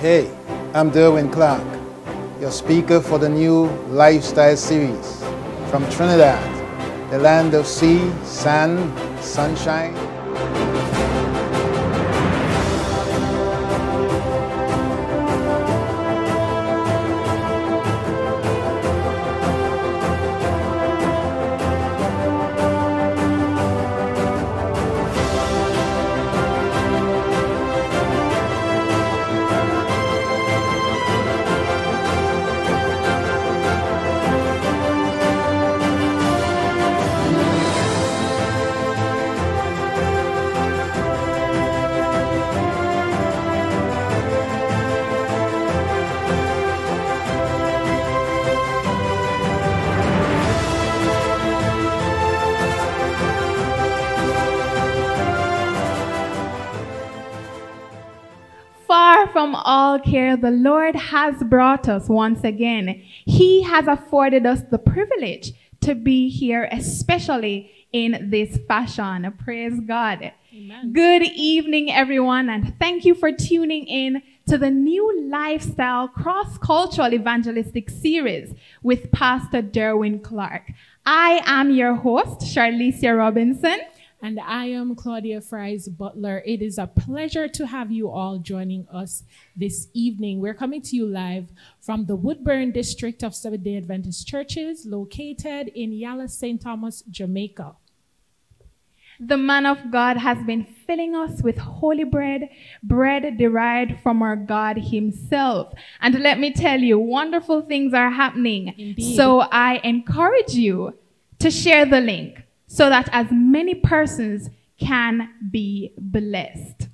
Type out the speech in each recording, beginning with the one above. Hey, I'm Durwin Clarke, your speaker for the new Lifestyle Series from Trinidad, the land of sea, sand, sunshine. From all care, the Lord has brought us once again. He has afforded us the privilege to be here, especially in this fashion. Praise God. Amen. Good evening, everyone, and thank you for tuning in to the new Lifestyle Cross-Cultural Evangelistic Series with Pastor Durwin Clarke. I am your host, Charlicia Robinson. And I am Claudia Fries Butler. It is a pleasure to have you all joining us this evening. We're coming to you live from the Woodbourne District of Seventh-day Adventist churches located in Yallahs, St. Thomas, Jamaica. The man of God has been filling us with holy bread, bread derived from our God himself. And let me tell you, wonderful things are happening. Indeed. So I encourage you to share the link, so that as many persons can be blessed.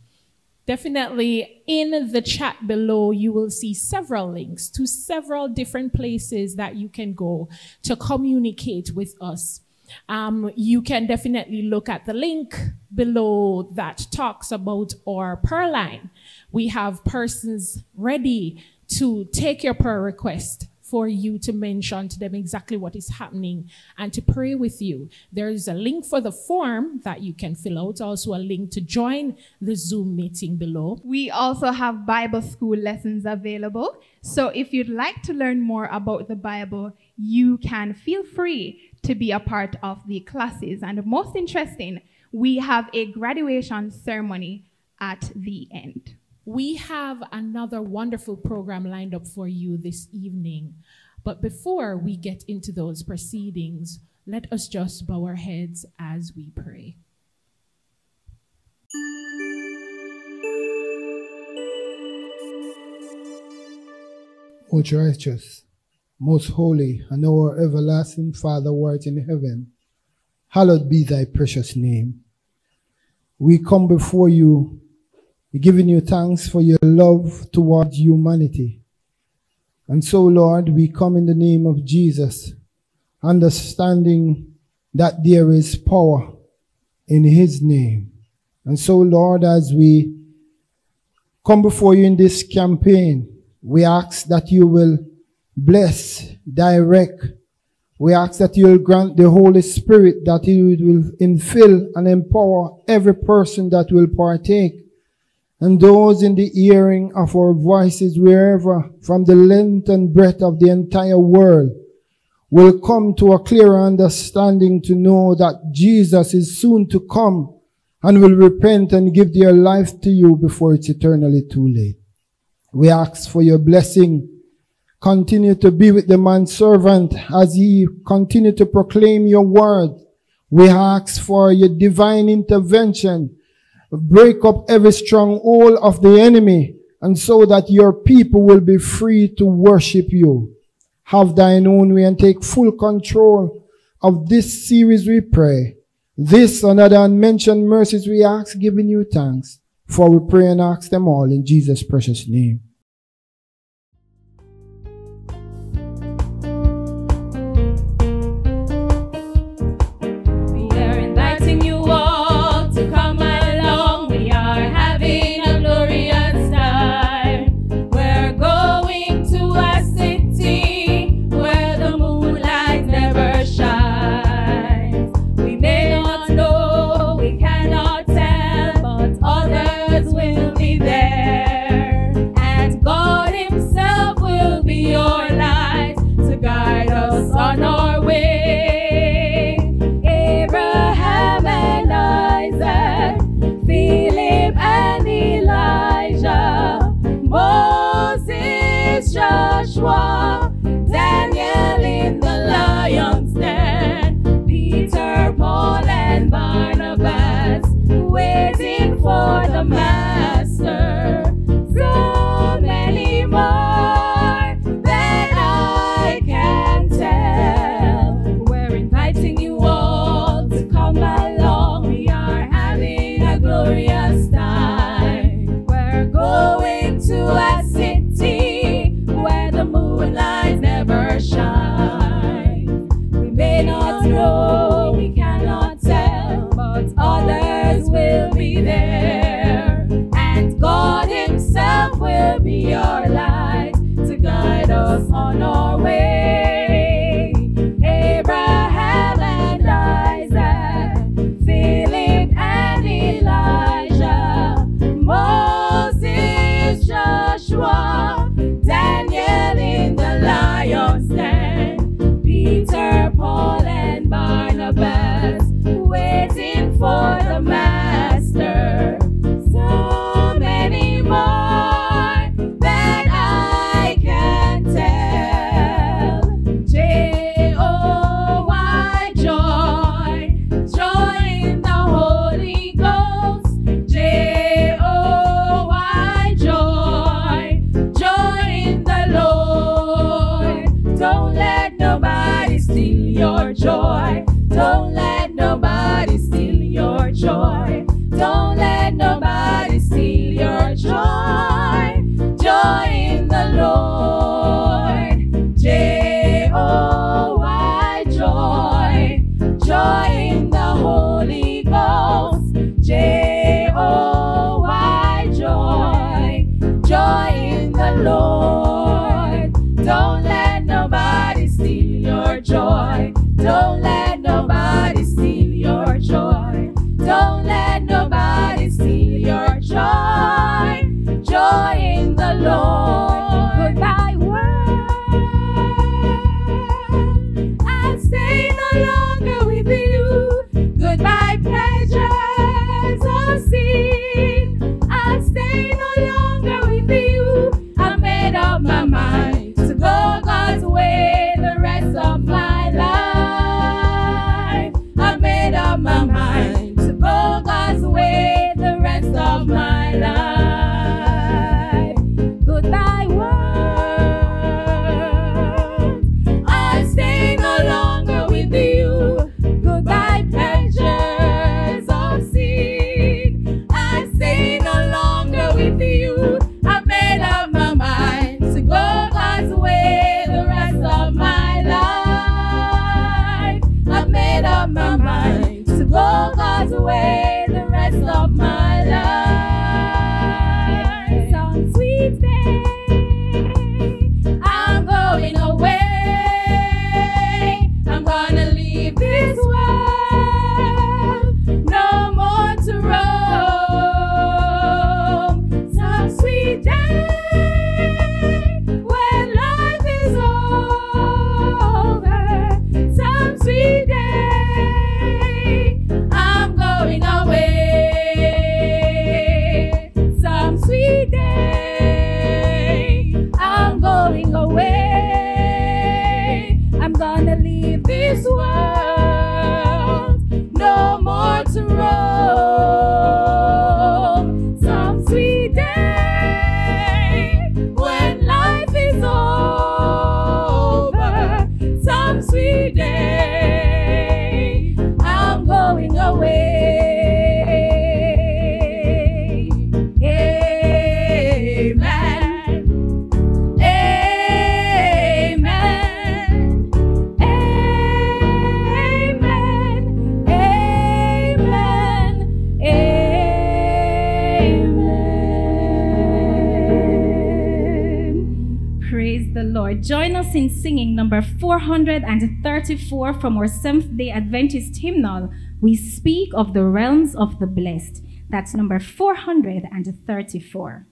Definitely, in the chat below, you will see several links to several different places that you can go to communicate with us. You can definitely look at the link below that talks about our prayer line. We have persons ready to take your prayer request, for you to mention to them exactly what is happening and to pray with you. There is a link for the form that you can fill out, also a link to join the Zoom meeting below. We also have Bible school lessons available. So if you'd like to learn more about the Bible, you can feel free to be a part of the classes. And most interesting, we have a graduation ceremony at the end. We have another wonderful program lined up for you this evening. But before we get into those proceedings, let us just bow our heads as we pray. Most righteous, most holy, and our everlasting Father who art in heaven, hallowed be thy precious name. We come before you, giving you thanks for your love towards humanity. And so, Lord, we come in the name of Jesus, understanding that there is power in his name. And so, Lord, as we come before you in this campaign, we ask that you will bless, direct. We ask that you will grant the Holy Spirit, that he will infill and empower every person that will partake, and those in the hearing of our voices wherever, from the length and breadth of the entire world, will come to a clearer understanding to know that Jesus is soon to come and will repent and give their life to you before it's eternally too late. We ask for your blessing. Continue to be with the manservant as he continues to proclaim your word. We ask for your divine intervention. Break up every stronghold of the enemy, and so that your people will be free to worship you. Have thine own way and take full control of this series, we pray. This and other unmentioned mercies we ask, giving you thanks. For we pray and ask them all in Jesus' precious name. We are inviting you all to come along. We are having a glorious time. We're going to a city where the moonlight never shines. We may not know, we cannot tell, but others will be there, and of my life. Goodbye, world. I'll stay no longer with you. Goodbye, pleasures of sin. I'll stay no longer with you. I've made up my mind to go God's way the rest of my life. I've made up my mind to go God's way. Join us in singing number 434 from our Seventh-day Adventist hymnal, We Speak of the Realms of the Blessed. That's number 434.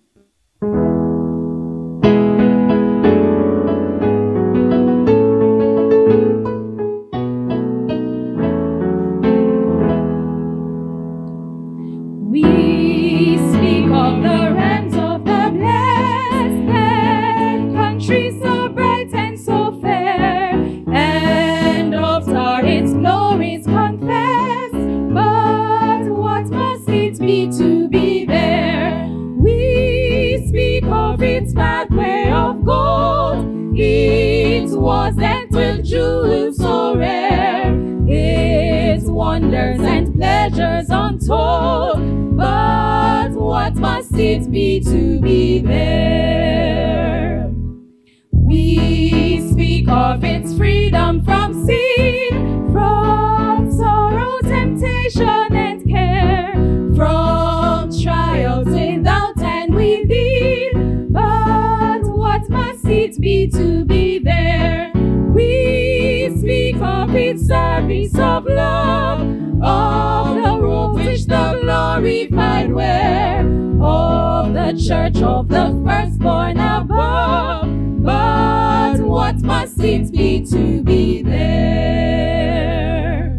We speak of the realms of the blessed, and countries so bright and so fair, and of its glories confess, but what must it be to be there? We speak of its pathway of gold, it was that with jewels so rare, its wonders and pleasures untold, but what must it be to be there? We speak of its freedom from sin, from sorrow, temptation, and care, from trials without and within, but what must it be to be there? We speak of its service of love, of the robe which the glorified wear, of the church of the firstborn above, but what must it be to be there?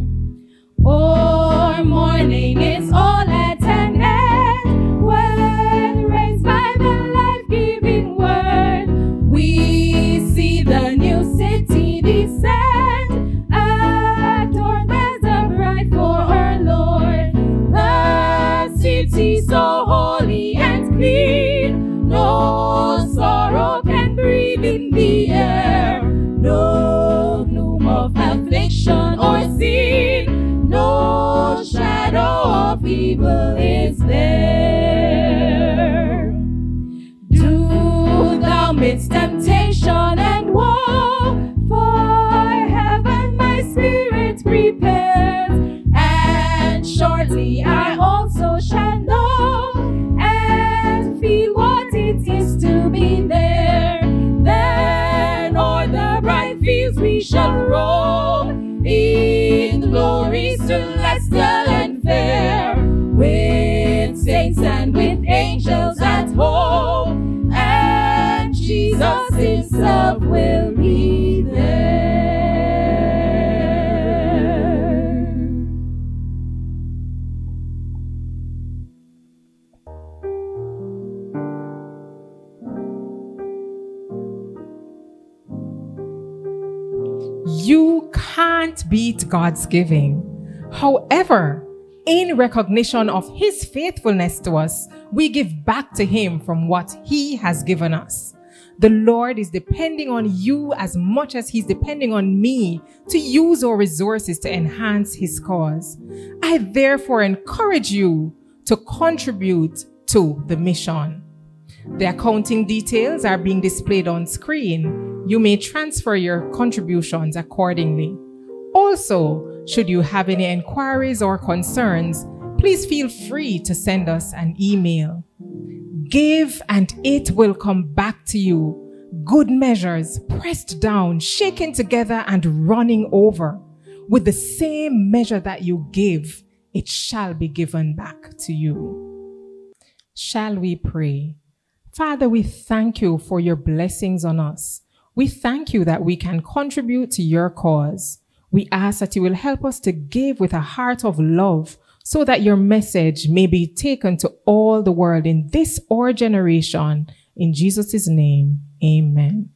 Our morning is all at an end when raised by the life-giving word. We see the new city descend, adorned as a bride for her Lord. The city so holy and clean, no sorrow can in the air, no gloom of affliction or sin, no shadow of evil is there. Do thou midst temptation and woe, for heaven my spirit prepares, and shortly I also shall know and feel what it is to be there. We shall roam in glory celestial and fair, with saints and with angels at home, and Jesus himself will be there. You can't beat God's giving. However, In recognition of his faithfulness to us, we give back to him from what he has given us. The Lord is depending on you as much as he's depending on me to use our resources to enhance his cause. I therefore encourage you to contribute to the mission. The accounting details are being displayed on screen. You may transfer your contributions accordingly. Also, should you have any inquiries or concerns, please feel free to send us an email. Give and it will come back to you. Good measures, pressed down, shaken together and running over. With the same measure that you give, it shall be given back to you. Shall we pray? Father, we thank you for your blessings on us. We thank you that we can contribute to your cause. We ask that you will help us to give with a heart of love so that your message may be taken to all the world in this our generation. In Jesus' name, amen.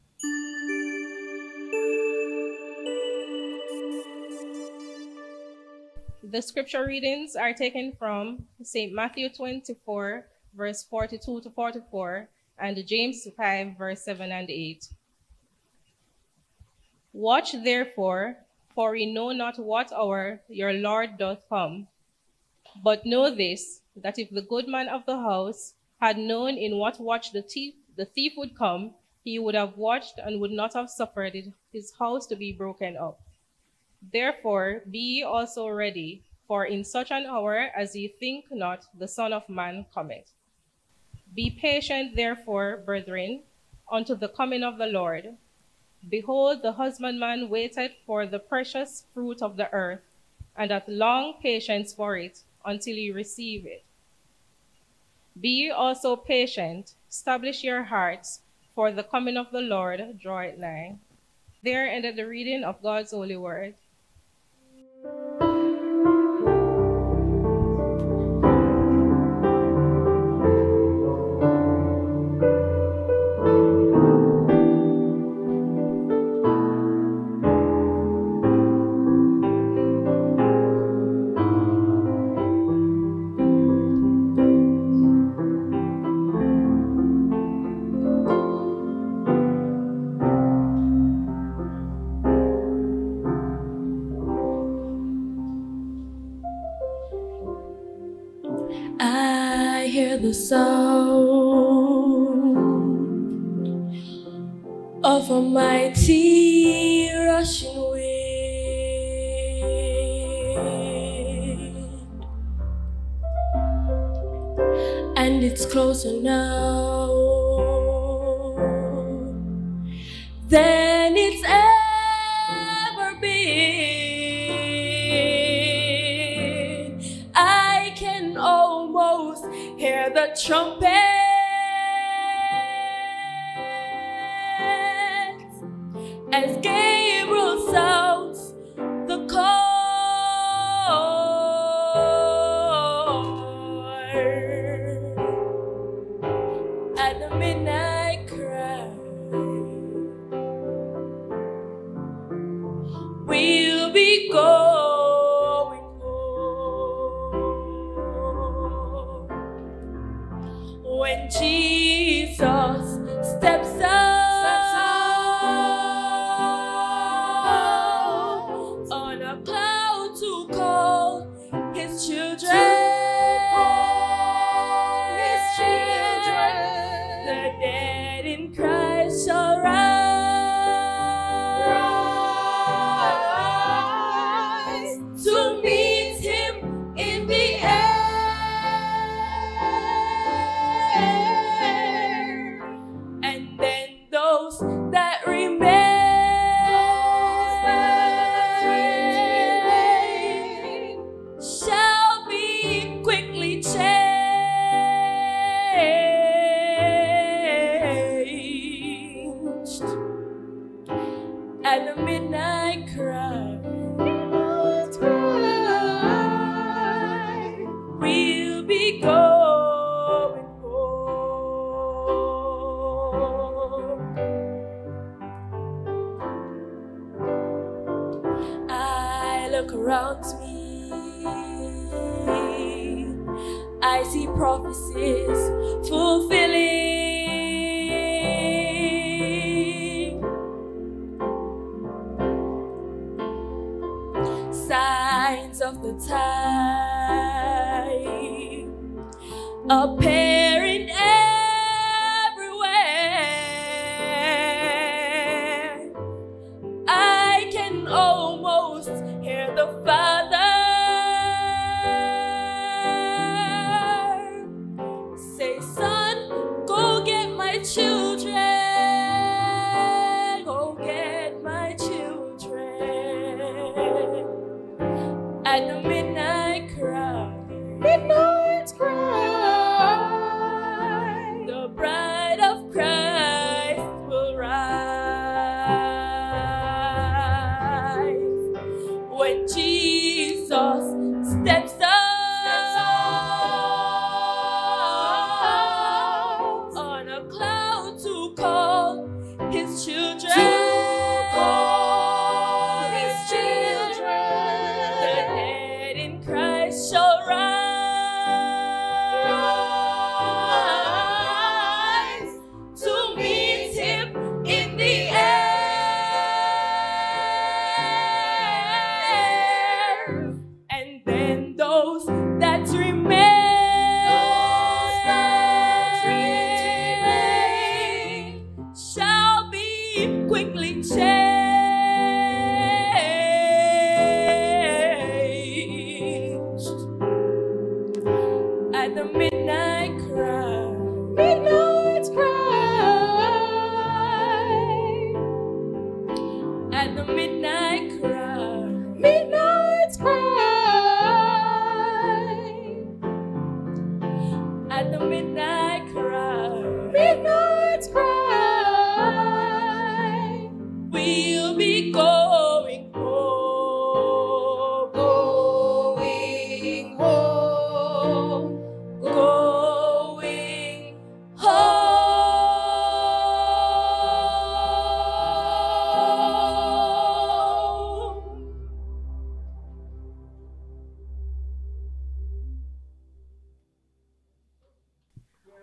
The scripture readings are taken from St. Matthew 24, verse 42 to 44, and James 5, verse 7 and 8. Watch therefore, for we know not what hour your Lord doth come. But know this, that if the good man of the house had known in what watch the thief would come, he would have watched and would not have suffered his house to be broken up. Therefore be ye also ready, for in such an hour as ye think not, the Son of Man cometh. Be patient therefore, brethren, unto the coming of the Lord. Behold, the husbandman waited for the precious fruit of the earth, and hath long patience for it, until he receive it. Be ye also patient, establish your hearts, for the coming of the Lord draweth nigh. There ended the reading of God's holy word. The sound of a mighty rushing wind, and it's closer now than it's ever been. I can almost hear the trumpet as Gabriel sounds the call, and the midnight cry will be gone. Look around me. prophecies fulfilling. Signs of the time appearing everywhere. I can almost hear the Father children, go get my children, at the midnight cry, midnight cry, the bride of Christ will rise, when Jesus steps up.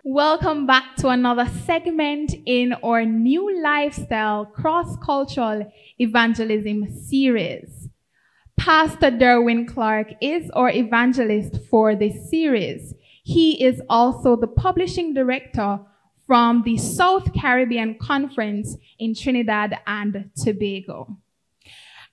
Welcome back to another segment in our New Lifestyle Cross-Cultural Evangelism series. Pastor Durwin Clarke is our evangelist for this series. He is also the publishing director from the South Caribbean Conference in Trinidad and Tobago.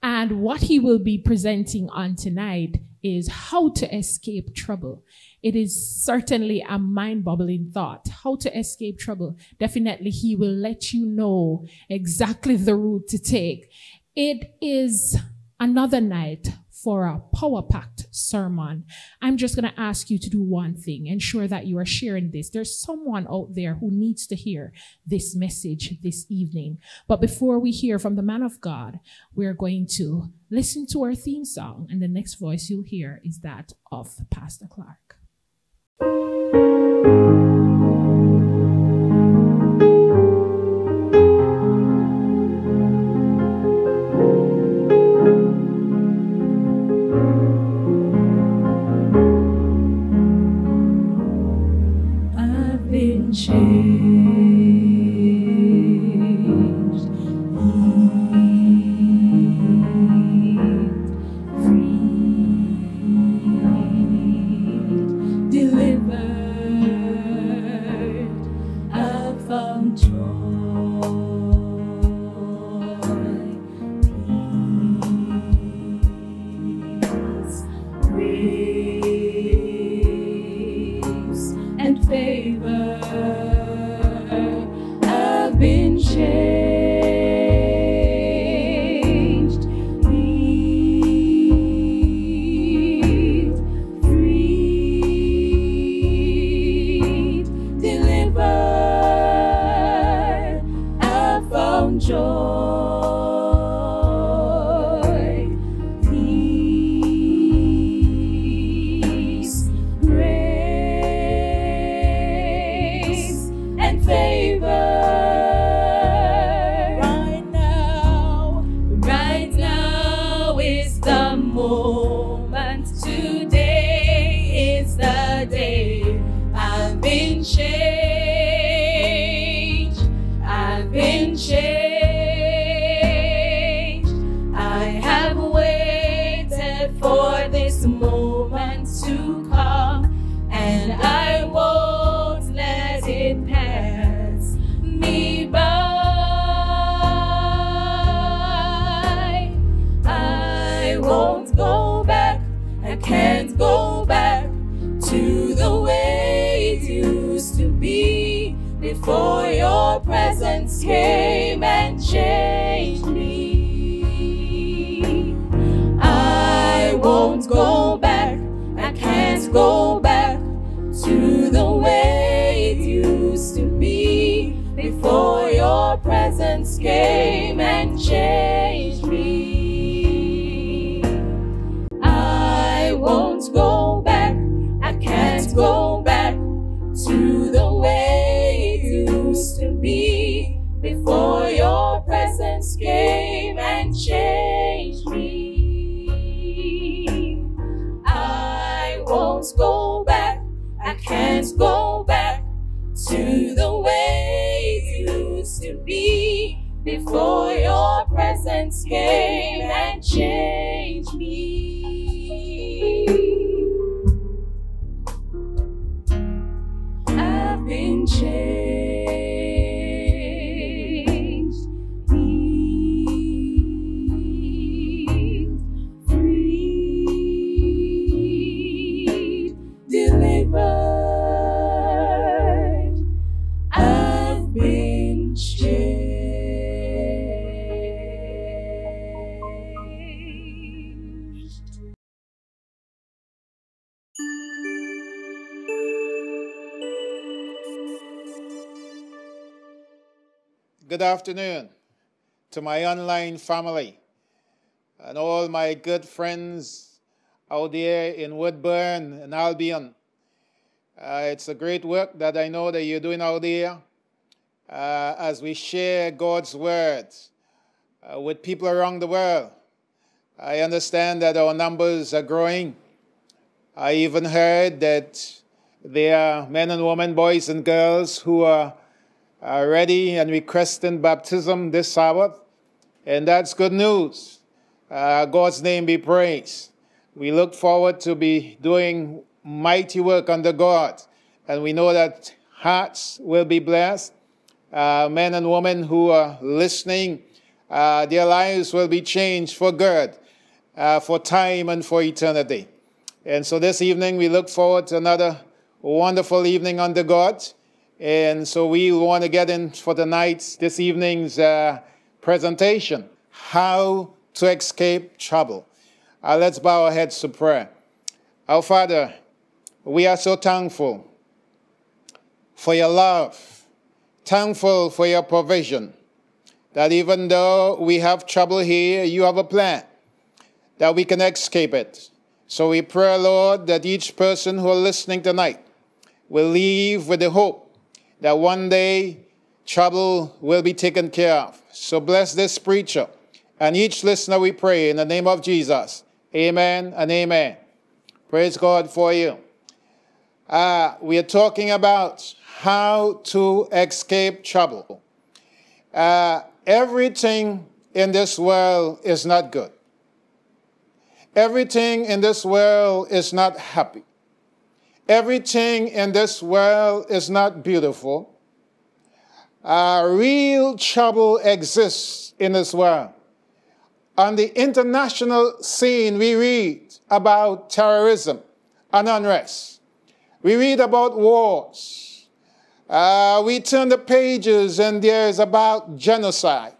And what he will be presenting on tonight is how to escape trouble. It is certainly a mind-boggling thought. How to escape trouble. Definitely, he will let you know exactly the route to take. It is another night for a power-packed sermon. I'm just going to ask you to do one thing. Ensure that you are sharing this. There's someone out there who needs to hear this message this evening. But before we hear from the man of God, we're going to listen to our theme song. And the next voice you'll hear is that of Pastor Clarke. I've been changed, I've been changed. I have waited for this moment to come, and I won't let it pass me by. I won't go back, I can't go back to the way it used to be before your presence came and changed me. I won't go back, I can't go back to the way it used to be before your presence came and changed me. I won't go back, I can't go back to the way it used to be before your presence came and changed me. I won't go back, I can't go back to the way it used to be before your presence came and changed me. Been changed, healed, freed, delivered. I've been changed. Good afternoon to my online family and all my good friends out there in Woodbourne and Albion. It's a great work that I know that you're doing out there as we share God's word with people around the world. I understand that our numbers are growing. I even heard that there are men and women, boys and girls who are ready and requesting baptism this Sabbath, and that's good news. God's name be praised. We look forward to be doing mighty work under God, and we know that hearts will be blessed. Men and women who are listening, their lives will be changed for good, for time and for eternity. And so this evening we look forward to another wonderful evening under God. And so we want to get in for tonight's, this evening's presentation, how to escape trouble. Let's bow our heads to prayer. Our Father, we are so thankful for your love, thankful for your provision, that even though we have trouble here, you have a plan, that we can escape it. So we pray, Lord, that each person who are listening tonight will leave with the hope that one day trouble will be taken care of. So bless this preacher and each listener, we pray in the name of Jesus. Amen and amen. Praise God for you. We are talking about how to escape trouble. Everything in this world is not good. Everything in this world is not happy. Everything in this world is not beautiful. Real trouble exists in this world. On the international scene, we read about terrorism and unrest. We read about wars. We turn the pages and there is about genocide.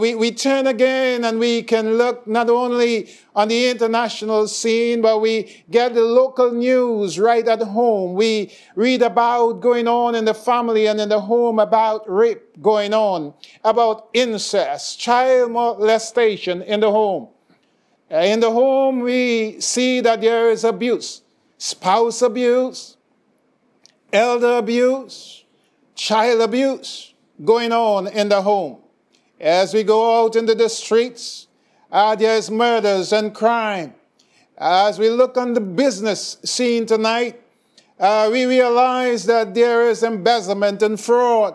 We turn again and we can look not only on the international scene, but we get the local news right at home. We read about going on in the family and in the home, about rape going on, about incest, child molestation in the home. In the home, we see that there is abuse, spouse abuse, elder abuse, child abuse going on in the home. As we go out into the streets, there's murders and crime. As we look on the business scene tonight, we realize that there is embezzlement and fraud.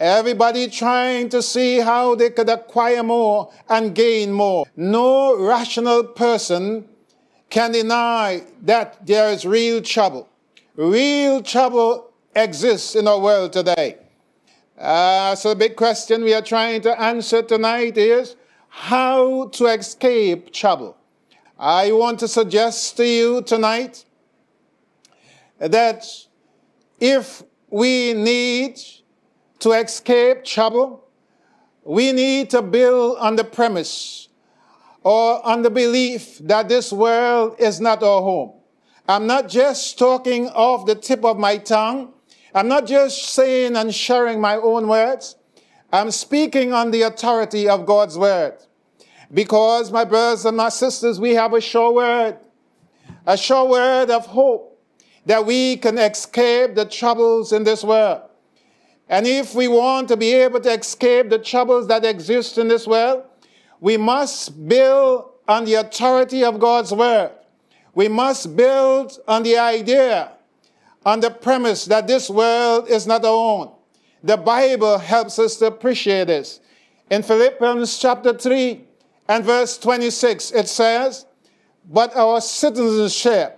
Everybody trying to see how they could acquire more and gain more. No rational person can deny that there is real trouble. Real trouble exists in our world today. So the big question we are trying to answer tonight is how to escape trouble. I want to suggest to you tonight that if we need to escape trouble, we need to build on the premise or on the belief that this world is not our home. I'm not just talking off the tip of my tongue. I'm not just saying and sharing my own words. I'm speaking on the authority of God's word. Because, my brothers and my sisters, we have a sure word of hope that we can escape the troubles in this world. And if we want to be able to escape the troubles that exist in this world, we must build on the authority of God's word. We must build on the idea, on the premise that this world is not our own. The Bible helps us to appreciate this. In Philippians chapter 3 and verse 26, it says, "But our citizenship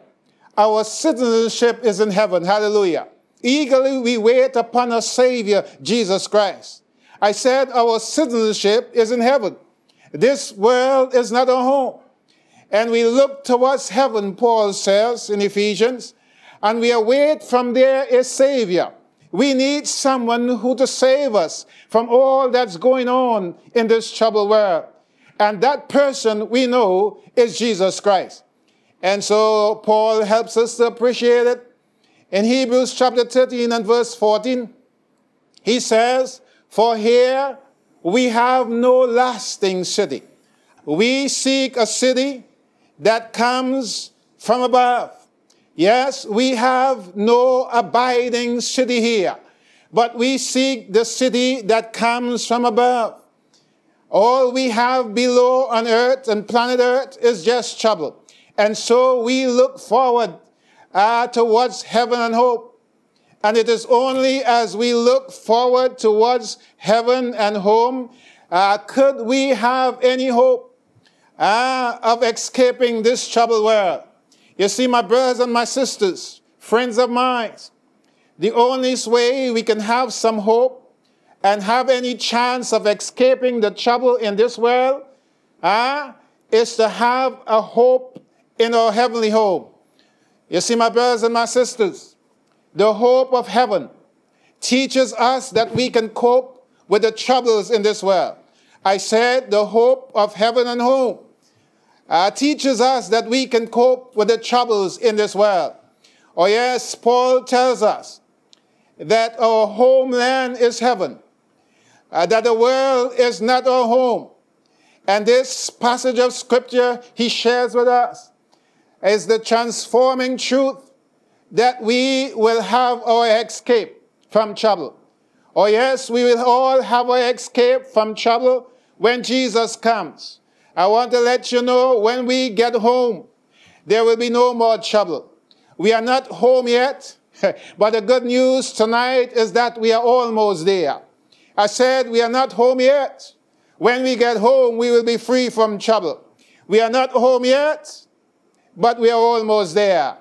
is in heaven." Hallelujah. "Eagerly we wait upon our Savior, Jesus Christ." I said our citizenship is in heaven. This world is not our home. And we look towards heaven, Paul says in Ephesians, and we await from there a Savior. We need someone who to save us from all that's going on in this troubled world. And that person we know is Jesus Christ. And so Paul helps us to appreciate it. In Hebrews chapter 13 and verse 14, he says, "For here we have no lasting city. We seek a city that comes from above." Yes, we have no abiding city here, but we seek the city that comes from above. All we have below on earth and planet earth is just trouble. And so we look forward towards heaven and hope. And it is only as we look forward towards heaven and home could we have any hope of escaping this troubled world. You see, my brothers and my sisters, friends of mine, the only way we can have some hope and have any chance of escaping the trouble in this world is to have a hope in our heavenly home. You see, my brothers and my sisters, the hope of heaven teaches us that we can cope with the troubles in this world. I said the hope of heaven and home teaches us that we can cope with the troubles in this world. Oh yes, Paul tells us that our homeland is heaven, that the world is not our home. And this passage of scripture he shares with us is the transforming truth that we will have our escape from trouble. Oh yes, we will all have our escape from trouble when Jesus comes. I want to let you know when we get home, there will be no more trouble. We are not home yet, but the good news tonight is that we are almost there. I said we are not home yet. When we get home, we will be free from trouble. We are not home yet, but we are almost there.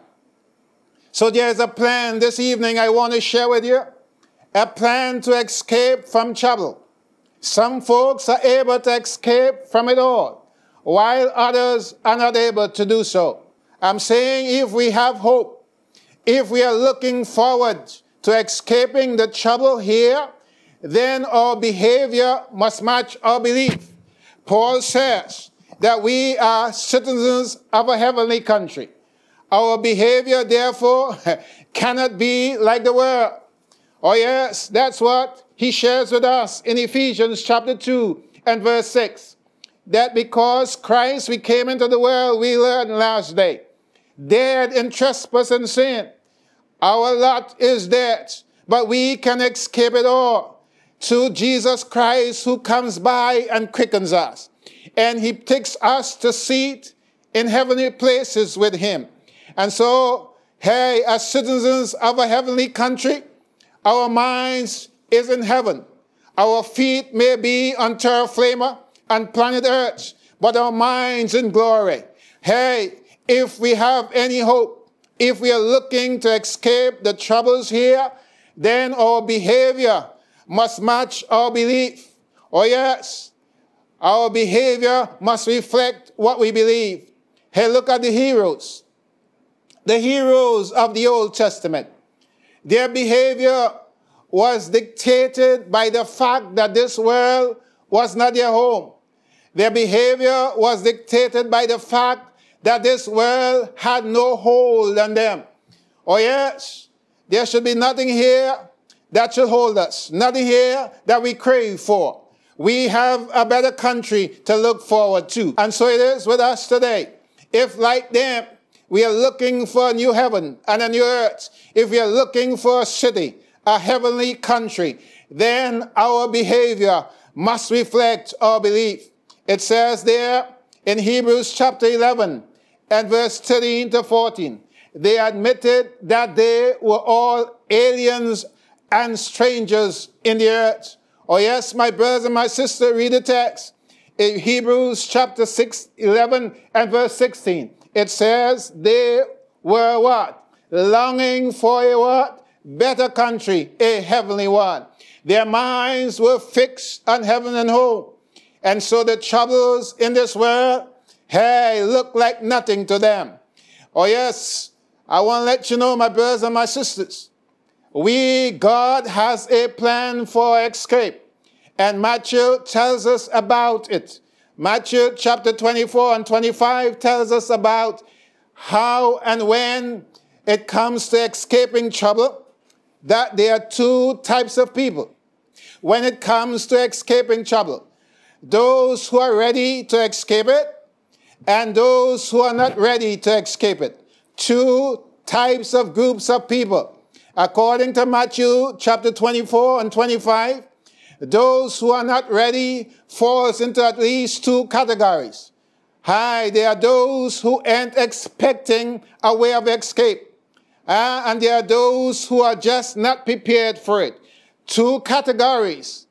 So there is a plan this evening I want to share with you, a plan to escape from trouble. Some folks are able to escape from it all, while others are not able to do so. I'm saying if we have hope, if we are looking forward to escaping the trouble here, then our behavior must match our belief. Paul says that we are citizens of a heavenly country. Our behavior, therefore, cannot be like the world. Oh yes, that's what he shares with us in Ephesians chapter 2 and verse 6. That because Christ, we came into the world, we learned last day, dead in trespass and sin. Our lot is death, but we can escape it all to Jesus Christ who comes by and quickens us. And he takes us to seat in heavenly places with him. And so Hey, as citizens of a heavenly country, our minds is in heaven. Our feet may be on terra firma and planet Earth, but our minds in glory. Hey, if we have any hope, if we are looking to escape the troubles here, then our behavior must match our belief. Oh yes, our behavior must reflect what we believe. Hey, look at the heroes of the Old Testament. Their behavior was dictated by the fact that this world was not their home. Their behavior was dictated by the fact that this world had no hold on them. Oh yes, there should be nothing here that should hold us, nothing here that we crave for. We have a better country to look forward to. And so it is with us today. If like them, we are looking for a new heaven and a new earth, if we are looking for a city, a heavenly country, then our behavior must reflect our belief. It says there in Hebrews chapter 11 and verse 13 to 14, they admitted that they were all aliens and strangers in the earth. Oh yes, my brothers and my sisters, read the text. In Hebrews chapter 11 and verse 16, it says they were what? Longing for a what? Better country, a heavenly one. Their minds were fixed on heaven and home. And so the troubles in this world, hey, look like nothing to them. Oh yes, I want to let you know, my brothers and my sisters, God has a plan for escape. And Matthew tells us about it. Matthew chapter 24 and 25 tells us about how and when it comes to escaping trouble, that there are two types of people. When it comes to escaping trouble, those who are ready to escape it and those who are not ready to escape it. Two types of groups of people. According to Matthew chapter 24 and 25, those who are not ready falls into at least two categories. There are those who ain't expecting a way of escape. And there are those who are just not prepared for it. Two categories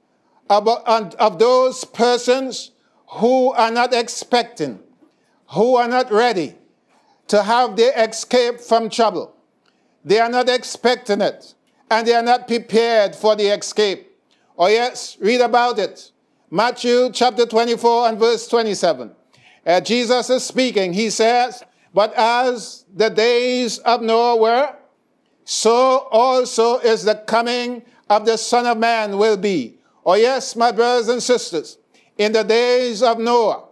of those persons who are not expecting, who are not ready to have their escape from trouble. They are not expecting it, and they are not prepared for the escape. Oh yes, read about it. Matthew chapter 24 and verse 27. Jesus is speaking. He says, but as the days of Noah were, so also is the coming of the Son of Man will be. Oh yes, my brothers and sisters, in the days of Noah,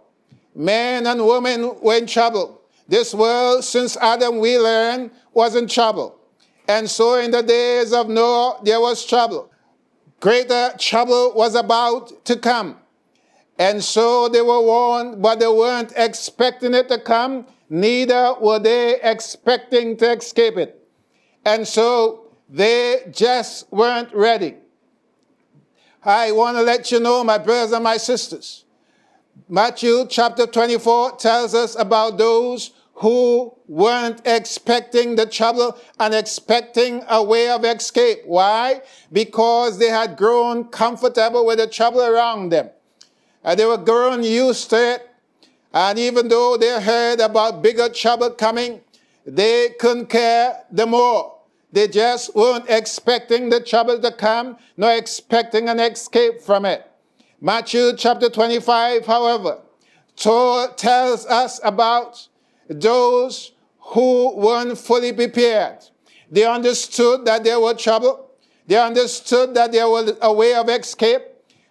men and women were in trouble. This world, since Adam, we learn, was in trouble. And so in the days of Noah, there was trouble. Greater trouble was about to come. And so they were warned, but they weren't expecting it to come, neither were they expecting to escape it. And so they just weren't ready. I want to let you know, my brothers and my sisters, Matthew chapter 24 tells us about those who weren't expecting the trouble and expecting a way of escape. Why? Because they had grown comfortable with the trouble around them. They were grown used to it. And even though they heard about bigger trouble coming, they couldn't care the more. They just weren't expecting the trouble to come, nor expecting an escape from it. Matthew chapter 25, however, tells us about those who weren't fully prepared. They understood that there were trouble. They understood that there was a way of escape,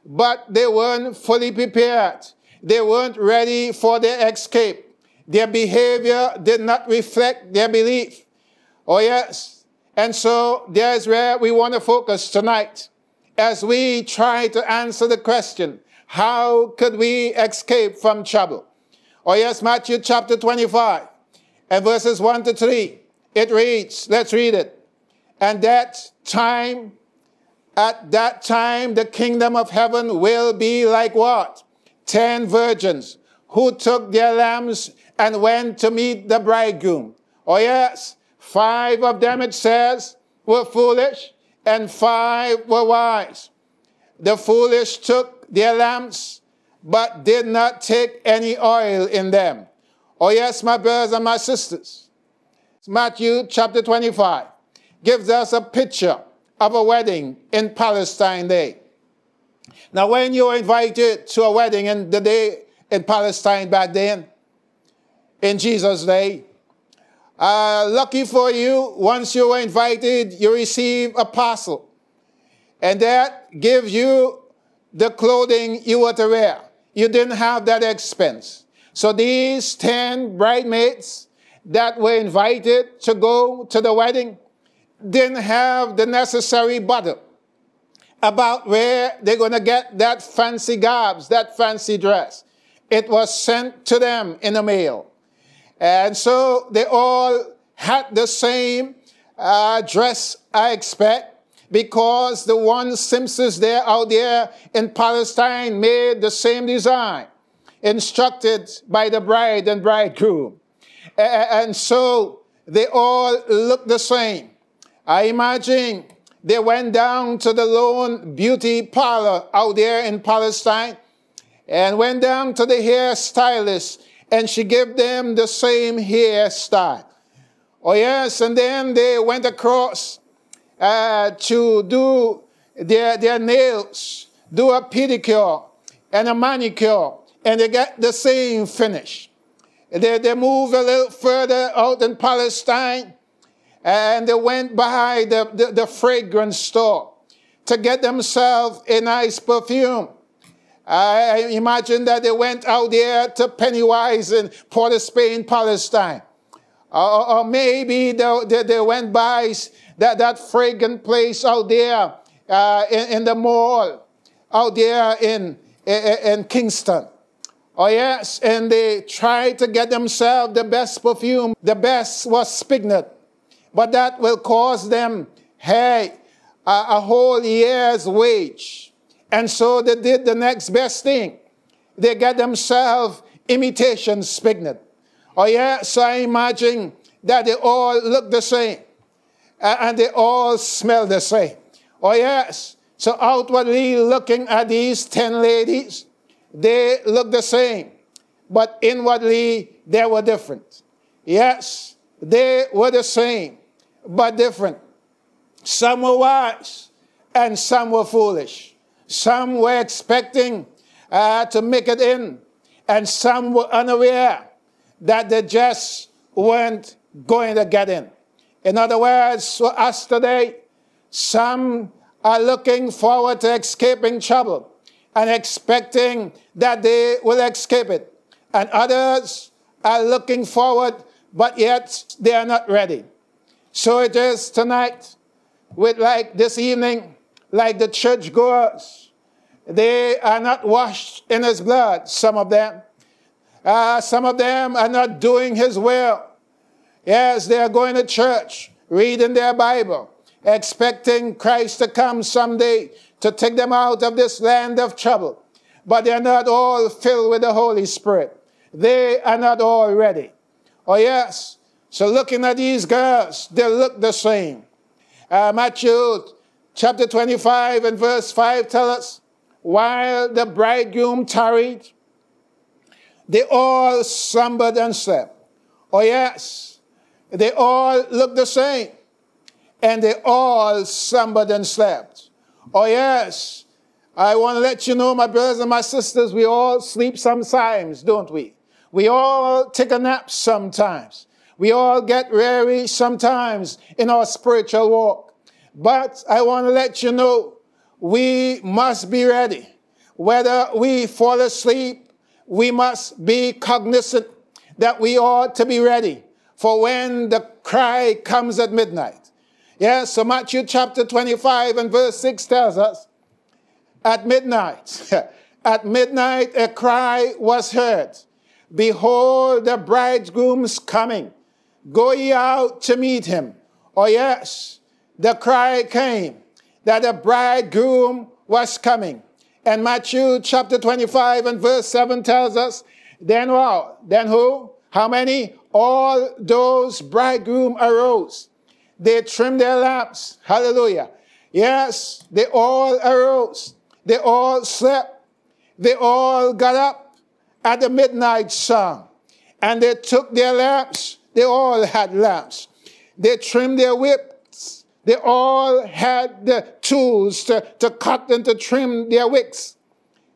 but they weren't fully prepared. They weren't ready for their escape. Their behavior did not reflect their belief. Oh yes. And so there is where we want to focus tonight as we try to answer the question, how could we escape from trouble? Oh yes, Matthew chapter 25 and verses 1 to 3. It reads, let's read it. And at that time, the kingdom of heaven will be like what? 10 virgins who took their lamps and went to meet the bridegroom. Oh yes, 5 of them, it says, were foolish, and 5 were wise. The foolish took their lamps, but did not take any oil in them. Oh yes, my brothers and my sisters. Matthew chapter 25 gives us a picture of a wedding in Palestine Day. Now, when you were invited to a wedding in the day in Palestine back then, in Jesus' day, lucky for you, once you were invited, you receive a parcel. And that gives you the clothing you were to wear. You didn't have that expense. So these 10 bridesmaids that were invited to go to the wedding didn't have the necessary butter about where they're going to get that fancy garbs, that fancy dress. It was sent to them in the mail. And so they all had the same dress, I expect, because the one seamstress there out there in Palestine made the same design, instructed by the bride and bridegroom. And so they all looked the same. I imagine they went down to the lone beauty parlor out there in Palestine and went down to the hairstylist, and she gave them the same hairstyle. Oh yes, and then they went across to do their nails, do a pedicure and a manicure, and they get the same finish. They moved a little further out in Palestine, and they went by the fragrance store to get themselves a nice perfume. I imagine that they went out there to Pennywise in Port of Spain, Palestine. Or maybe they went by that fragrant place out there in the mall, out there in Kingston. Oh yes, and they tried to get themselves the best perfume. The best was Spignot. But that will cost them, hey, a whole year's wage. And so they did the next best thing. They got themselves imitation Spignot. Oh yeah, so I imagine that they all look the same. And they all smell the same. Oh yes. So outwardly looking at these 10 ladies, they look the same. But inwardly, they were different. Yes, they were the same, but different. Some were wise, and some were foolish. Some were expecting to make it in, and some were unaware that they just weren't going to get in. In other words, for us today, some are looking forward to escaping trouble and expecting that they will escape it. And others are looking forward, but yet they are not ready. So it is tonight, with like this evening, like the churchgoers. They are not washed in his blood, some of them. Some of them are not doing his will. Yes, they are going to church, reading their Bible, expecting Christ to come someday to take them out of this land of trouble. But they are not all filled with the Holy Spirit. They are not all ready. Oh yes, so looking at these girls, they look the same. Matthew chapter 25 and verse 5 tell us, while the bridegroom tarried, they all slumbered and slept. Oh yes, they all looked the same, and they all slumbered and slept. Oh yes, I want to let you know, my brothers and my sisters, we all sleep sometimes, don't we? We all take a nap sometimes. We all get weary sometimes in our spiritual walk. But I want to let you know, we must be ready. Whether we fall asleep, we must be cognizant that we ought to be ready for when the cry comes at midnight. Yes, so Matthew chapter 25 and verse 6 tells us, at midnight a cry was heard, behold, the bridegroom's coming, go ye out to meet him. Oh yes, the cry came that the bridegroom was coming. And Matthew chapter 25 and verse 7 tells us, then who? How many? all those bridegroom arose. They trimmed their lamps. Hallelujah. Yes, they all arose. They all slept. They all got up at the midnight sun. And they took their lamps. They all had lamps. They trimmed their wicks. They all had the tools to cut and to trim their wicks.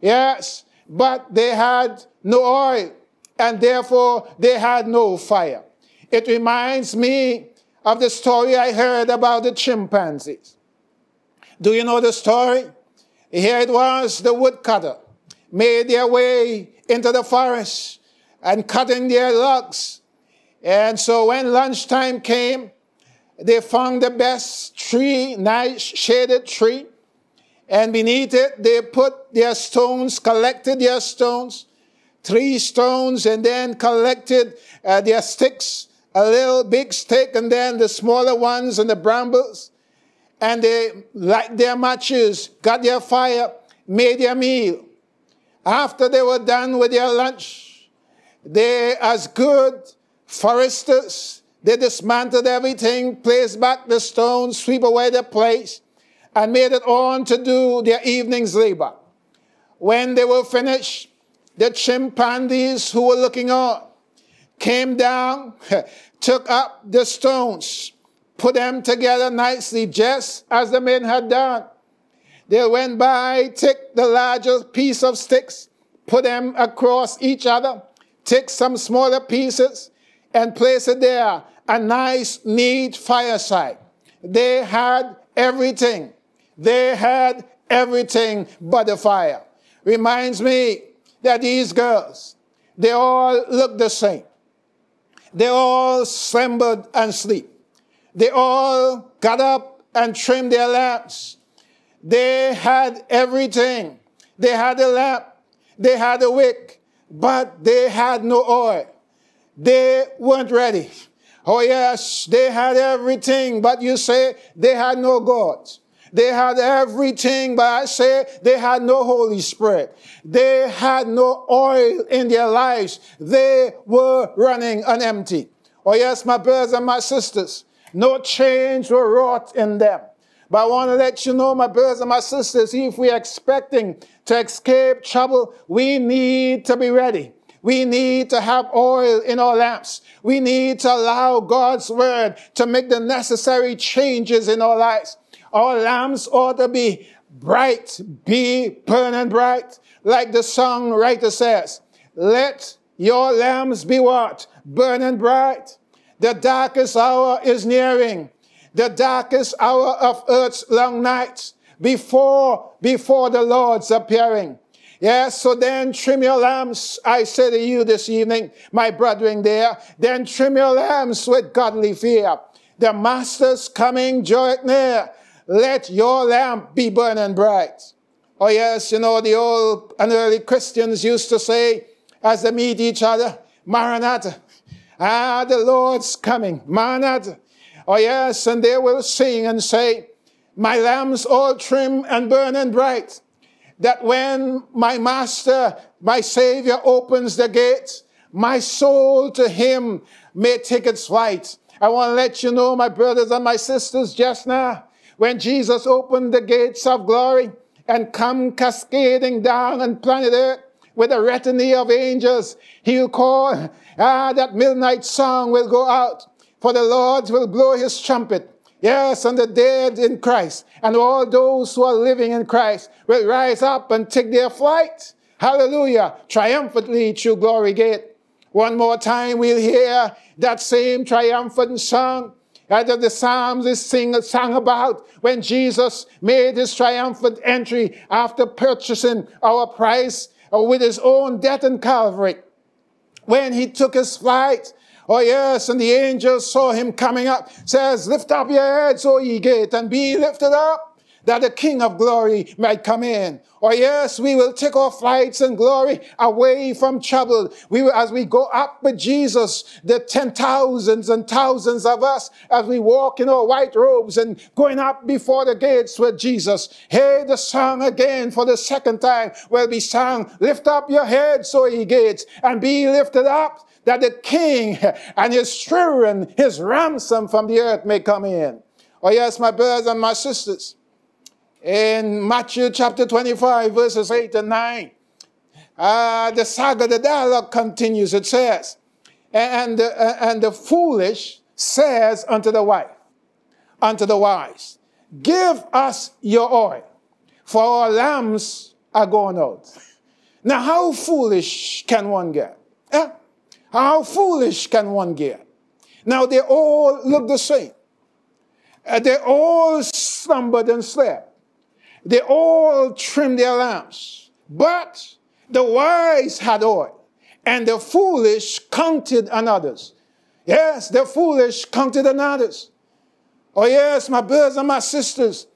Yes, but they had no oil, and therefore they had no fire. It reminds me of the story I heard about the chimpanzees. Do you know the story? Here it was, the woodcutter made their way into the forest and cutting their logs. And so when lunchtime came, they found the best tree, nice shaded tree, and beneath it, they put their stones, collected their stones, 3 stones, and then collected their sticks, a little big stick, and then the smaller ones and the brambles. And they light their matches, got their fire, made their meal. After they were done with their lunch, they, as good foresters, they dismantled everything, placed back the stones, sweep away the place, and made it on to do their evening's labor. When they were finished, the chimpanzees who were looking on came down, took up the stones, put them together nicely, just as the men had done. They went by, took the larger piece of sticks, put them across each other, took some smaller pieces, and placed it there, a nice, neat fireside. They had everything. They had everything but the fire. Reminds me that these girls, they all looked the same. They all slumbered and sleep. They all got up and trimmed their lamps. They had everything. They had a lamp. They had a wick, but they had no oil. They weren't ready. Oh yes, they had everything, but you say they had no God. They had everything, but I say they had no Holy Spirit. They had no oil in their lives. They were running on empty. Oh yes, my brothers and my sisters, no change were wrought in them. But I want to let you know, my brothers and my sisters, if we are expecting to escape trouble, we need to be ready. We need to have oil in our lamps. We need to allow God's word to make the necessary changes in our lives. Our lamps ought to be bright, be burning bright. Like the songwriter says, let your lamps be what? Burning bright. The darkest hour is nearing. The darkest hour of earth's long nights before the Lord's appearing. Yes, so then trim your lamps, I say to you this evening, my brethren there, then trim your lamps with godly fear. The master's coming draweth near. Let your lamp be burning bright. Oh yes, you know, the old and early Christians used to say, as they meet each other, Maranatha, ah, the Lord's coming, Maranatha. Oh yes, and they will sing and say, my lamps all trim and burning bright, that when my master, my savior opens the gate, my soul to him may take its flight. I want to let you know, my brothers and my sisters, just now, when Jesus opened the gates of glory and come cascading down on planet earth with a retinue of angels, he'll call, ah, that midnight song will go out, for the Lord will blow his trumpet. Yes, and the dead in Christ and all those who are living in Christ will rise up and take their flight. Hallelujah. Triumphantly through glory gate. One more time we'll hear that same triumphant song that the psalmist sang about when Jesus made his triumphant entry after purchasing our price with his own death in Calvary. When he took his flight, oh yes, and the angels saw him coming up. Says, lift up your heads, O ye gate, and be lifted up, that the King of glory might come in. Oh yes, we will take our flights in glory away from trouble. We will, as we go up with Jesus, the 10,000s and thousands of us, as we walk in our white robes and going up before the gates with Jesus. Hey, the song again for the second time will be sung. Lift up your heads, O ye gates, and be lifted up, that the king and his children, his ransom from the earth may come in. Oh yes, my brothers and my sisters, in Matthew chapter 25, verses 8 and 9, the saga, the dialogue continues. It says, and the foolish says unto the wife, unto the wise, give us your oil, for our lamps are going out. Now, how foolish can one get? Eh? How foolish can one get? Now, they all look the same. They all slumbered and slept. They all trimmed their lamps. But the wise had oil, and the foolish counted on others. Yes, the foolish counted on others. Oh yes, my brothers and my sisters,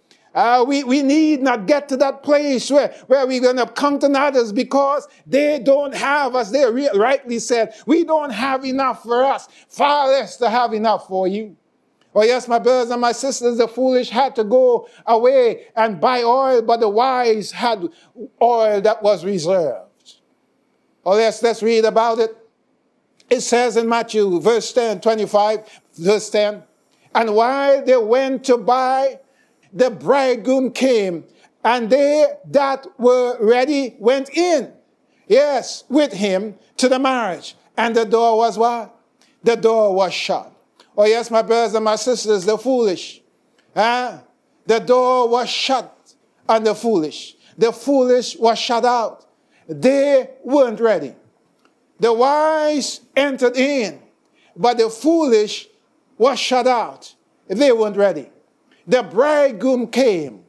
we need not get to that place where we're going to count on others because they don't have, as they rightly said, we don't have enough for us, far less to have enough for you. Oh yes, my brothers and my sisters, the foolish had to go away and buy oil, but the wise had oil that was reserved. Oh yes, let's read about it. It says in Matthew, verse 10, 25, verse 10, and while they went to buy, the bridegroom came, and they that were ready went in, yes, with him to the marriage. And the door was what? The door was shut. Oh yes, my brothers and my sisters, the foolish. Huh? The door was shut on the foolish. The foolish was shut out. They weren't ready. The wise entered in, but the foolish was shut out. They weren't ready. The bridegroom came.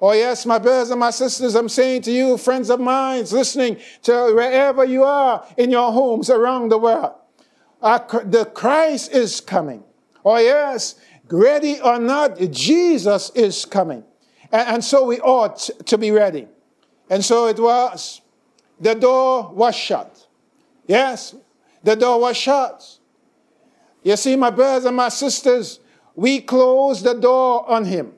Oh yes, my brothers and my sisters, I'm saying to you, friends of mine, listening to wherever you are in your homes around the world, the Christ is coming. Oh yes, ready or not, Jesus is coming. And so we ought to be ready. And so it was. The door was shut. Yes, the door was shut. You see, my brothers and my sisters, we close the door on him.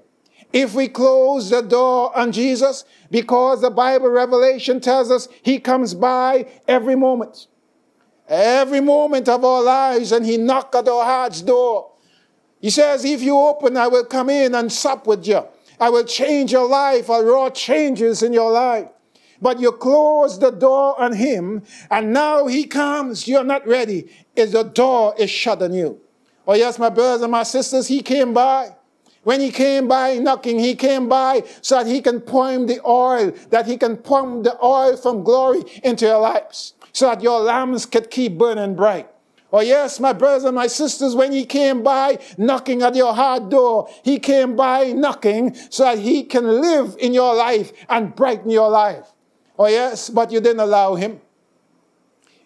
If we close the door on Jesus, because the Bible Revelation tells us he comes by every moment of our lives, and he knocks at our heart's door. He says, if you open, I will come in and sup with you. I will change your life, I'll wrought changes in your life. But you close the door on him, and now he comes, you're not ready, the door is shut on you. Oh yes, my brothers and my sisters, he came by. When he came by knocking, he came by so that he can pump the oil, that he can pump the oil from glory into your lives, so that your lamps could keep burning bright. Oh yes, my brothers and my sisters, when he came by knocking at your heart door, he came by knocking so that he can live in your life and brighten your life. Oh yes, but you didn't allow him.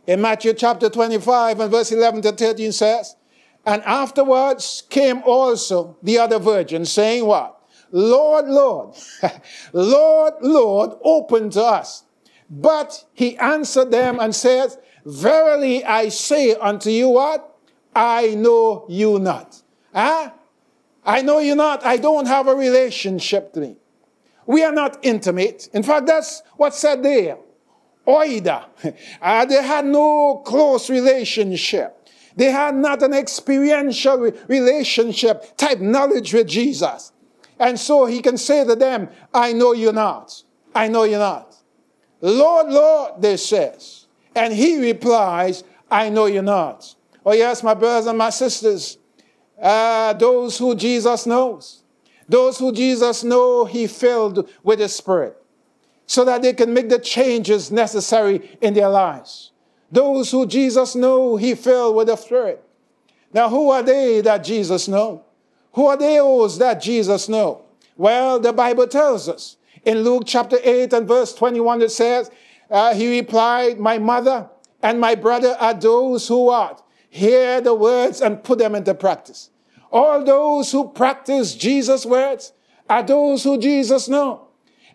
In Matthew chapter 25 and verse 11 to 13 says, and afterwards came also the other virgins, saying what? Lord, Lord, Lord, Lord, open to us. But he answered them and said, verily I say unto you what? I know you not. Huh? I know you not. I don't have a relationship to me. We are not intimate. In fact, that's what said there. Oida. They had no close relationship. They had not an experiential relationship type knowledge with Jesus. And so he can say to them, I know you not. I know you not. Lord, Lord, they says. And he replies, I know you not. Oh yes, my brothers and my sisters, those who Jesus knows. Those who Jesus knows, he filled with his spirit so that they can make the changes necessary in their lives. Those who Jesus know, he filled with the Spirit. Now, who are they that Jesus know? Who are those that Jesus know? Well, the Bible tells us. In Luke chapter 8 and verse 21, it says, he replied, my mother and my brother are those who what? Hear the words and put them into practice. All those who practice Jesus' words are those who Jesus know.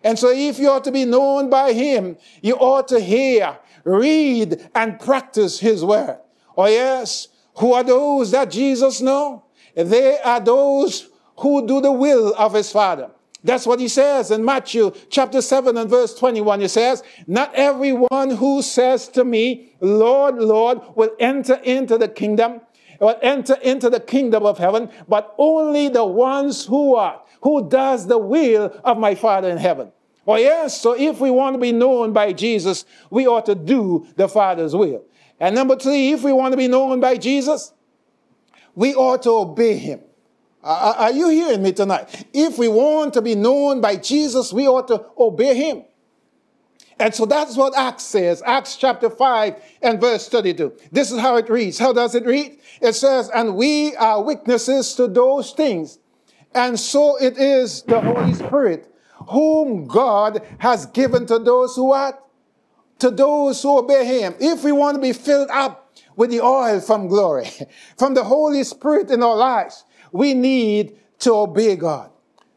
And so if you are to be known by him, you ought to hear, read, and practice his word. Oh yes, who are those that Jesus know? They are those who do the will of his Father. That's what he says in Matthew chapter 7 and verse 21. He says, not everyone who says to me, Lord, Lord, will enter into the kingdom, will enter into the kingdom of heaven, but only the ones who does the will of my Father in heaven. Oh yes, so if we want to be known by Jesus, we ought to do the Father's will. And number three, if we want to be known by Jesus, we ought to obey him. Are you hearing me tonight? If we want to be known by Jesus, we ought to obey him. And so that's what Acts says, Acts chapter 5 and verse 32. This is how it reads. How does it read? It says, and we are witnesses to those things. And so it is the Holy Spirit, whom God has given to those who what? To those who obey him. If we want to be filled up with the oil from glory, from the Holy Spirit in our lives, we need to obey God.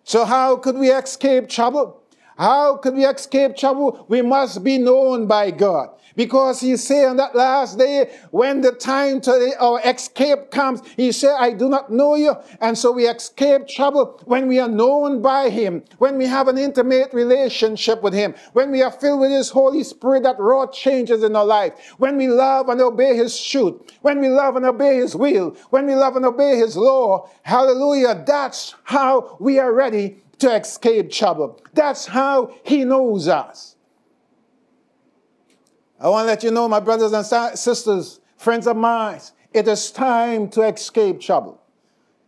So how could we escape trouble? How could we escape trouble? We must be known by God. Because he said on that last day, when the time to our escape comes, he said, I do not know you. And so we escape trouble when we are known by him, when we have an intimate relationship with him, when we are filled with his Holy Spirit that wrought changes in our life, when we love and obey his truth, when we love and obey his will, when we love and obey his law. Hallelujah. That's how we are ready to escape trouble. That's how he knows us. I want to let you know, my brothers and sisters, friends of mine, it is time to escape trouble.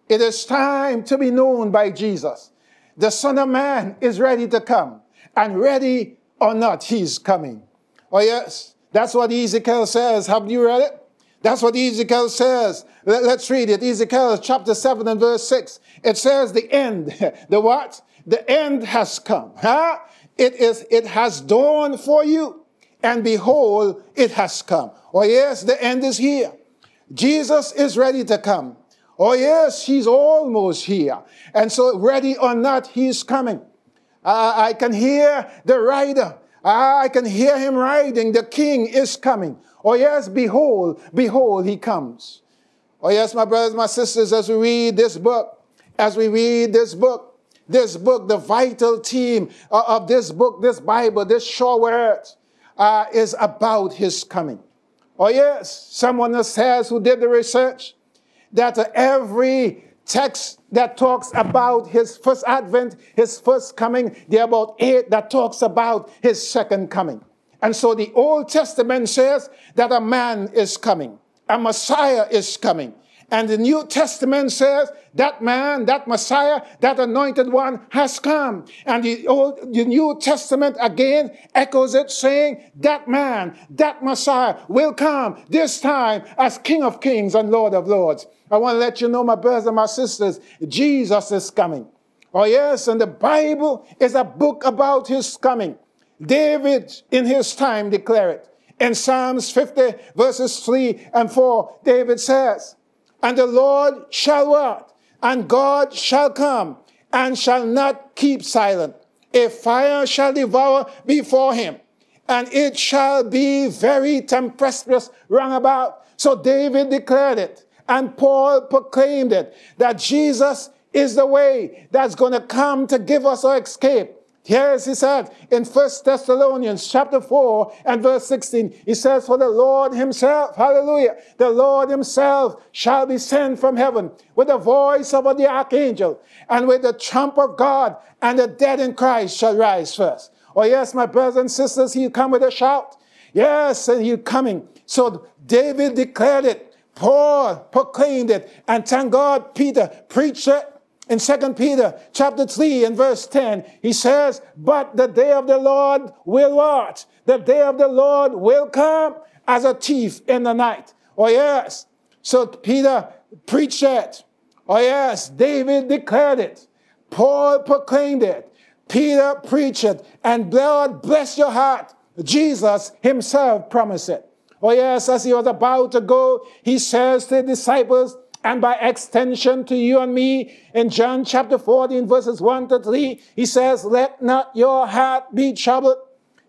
It is time to be known by Jesus. The Son of Man is ready to come, and ready or not, he's coming. Oh yes, that's what Ezekiel says. Have you read it? That's what Ezekiel says. Let's read it. Ezekiel chapter 7 and verse 6. It says the end. The what? The end has come. Huh? It has dawned for you. And behold, it has come. Oh yes, the end is here. Jesus is ready to come. Oh yes, he's almost here. And so ready or not, he's coming. I can hear the rider. I can hear him riding. The king is coming. Oh yes, behold, behold, he comes. Oh yes, my brothers, my sisters, as we read this book, the vital theme of this book, this Bible, this sure word, is about his coming. Oh yes, someone says who did the research that every text that talks about his first advent, his first coming, there are about 8 that talks about his second coming. And so the Old Testament says that a man is coming, a Messiah is coming. And the New Testament says that man, that Messiah, that anointed one has come. And the New Testament again echoes it, saying that man, that Messiah will come this time as King of Kings and Lord of Lords. I want to let you know, my brothers and my sisters, Jesus is coming. Oh yes, and the Bible is a book about his coming. David in his time declared it. In Psalms 50 verses 3 and 4, David says, and the Lord shall what? And God shall come, and shall not keep silent. A fire shall devour before him, and it shall be very tempestuous round about. So David declared it, and Paul proclaimed it, that Jesus is the way that's going to come to give us our escape. Here as he said in 1 Thessalonians chapter 4 and verse 16, he says, for the Lord himself, hallelujah, the Lord himself shall be sent from heaven with the voice of the archangel and with the trump of God, and the dead in Christ shall rise first. Oh yes, my brothers and sisters, he'll come with a shout. Yes, and he's coming. So David declared it, Paul proclaimed it, and thank God Peter preached it. In 2 Peter chapter 3 and verse 10, he says, but the day of the Lord will what? The day of the Lord will come as a thief in the night. Oh yes. So Peter preached it. Oh yes. David declared it. Paul proclaimed it. Peter preached it. And Lord, bless your heart, Jesus himself promised it. Oh yes. As he was about to go, he says to the disciples, and by extension to you and me, in John chapter 14, verses 1 to 3, he says, let not your heart be troubled.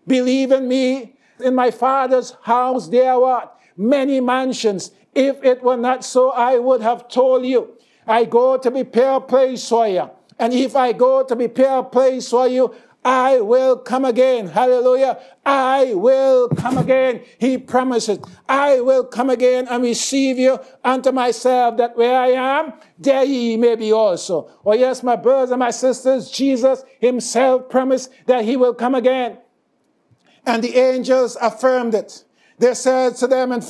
Believe in me. In my Father's house there are what? Many mansions. If it were not so, I would have told you. I go to prepare a place for you. And if I go to prepare a place for you, I will come again. Hallelujah. I will come again. He promises, I will come again and receive you unto myself, that where I am, there ye may be also. Oh yes, my brothers and my sisters, Jesus himself promised that he will come again. And the angels affirmed it. They said to them in